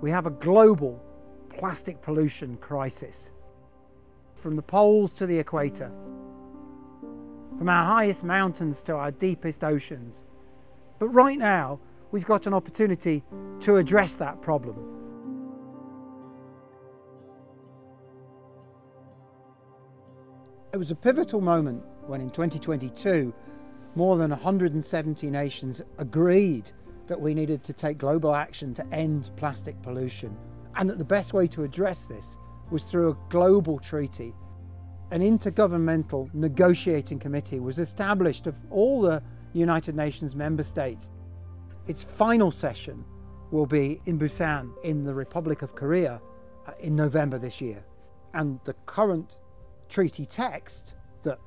We have a global plastic pollution crisis. From the poles to the equator, from our highest mountains to our deepest oceans. But right now, we've got an opportunity to address that problem. It was a pivotal moment when in 2022, more than 170 nations agreed that we needed to take global action to end plastic pollution, and that the best way to address this was through a global treaty. An Intergovernmental Negotiating Committee was established of all the United Nations member states. Its final session will be in Busan in the Republic of Korea in November this year. And the current treaty text that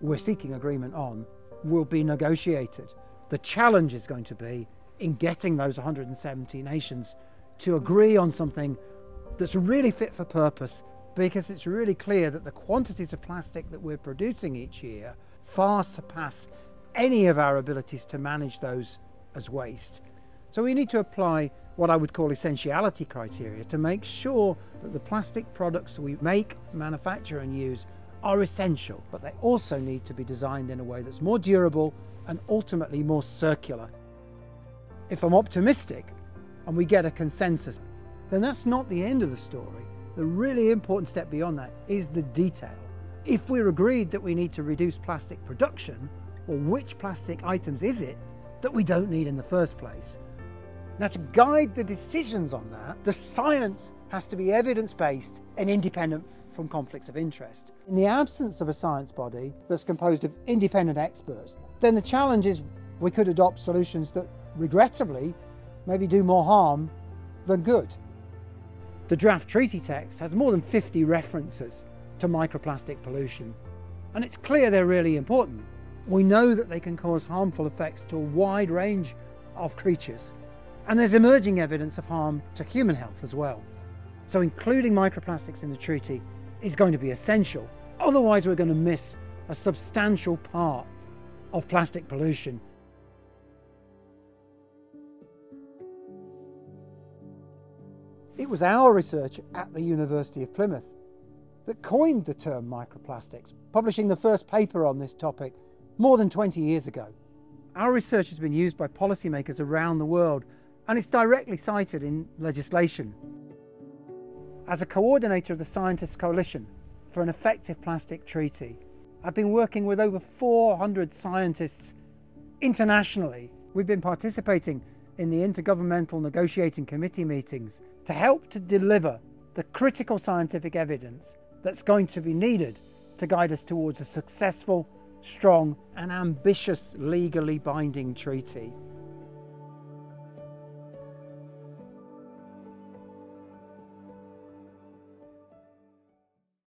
we're seeking agreement on will be negotiated. The challenge is going to be in getting those 170 nations to agree on something that's really fit for purpose, because it's really clear that the quantities of plastic that we're producing each year far surpass any of our abilities to manage those as waste. So we need to apply what I would call essentiality criteria to make sure that the plastic products we make, manufacture and use are essential, but they also need to be designed in a way that's more durable and ultimately more circular. If I'm optimistic and we get a consensus, then that's not the end of the story. The really important step beyond that is the detail. If we're agreed that we need to reduce plastic production, well, which plastic items is it that we don't need in the first place? Now, to guide the decisions on that, the science has to be evidence-based and independent from conflicts of interest. In the absence of a science body that's composed of independent experts, then the challenge is we could adopt solutions that regrettably maybe do more harm than good. The draft treaty text has more than 50 references to microplastic pollution, and it's clear they're really important. We know that they can cause harmful effects to a wide range of creatures, and there's emerging evidence of harm to human health as well. So including microplastics in the treaty is going to be essential. Otherwise, we're going to miss a substantial part of plastic pollution. It was our research at the University of Plymouth that coined the term microplastics, publishing the first paper on this topic more than 20 years ago. Our research has been used by policymakers around the world, and it's directly cited in legislation. As a coordinator of the Scientists Coalition for an Effective Plastic Treaty, I've been working with over 400 scientists internationally. We've been participating in the Intergovernmental Negotiating Committee meetings to help to deliver the critical scientific evidence that's going to be needed to guide us towards a successful, strong and ambitious legally binding treaty.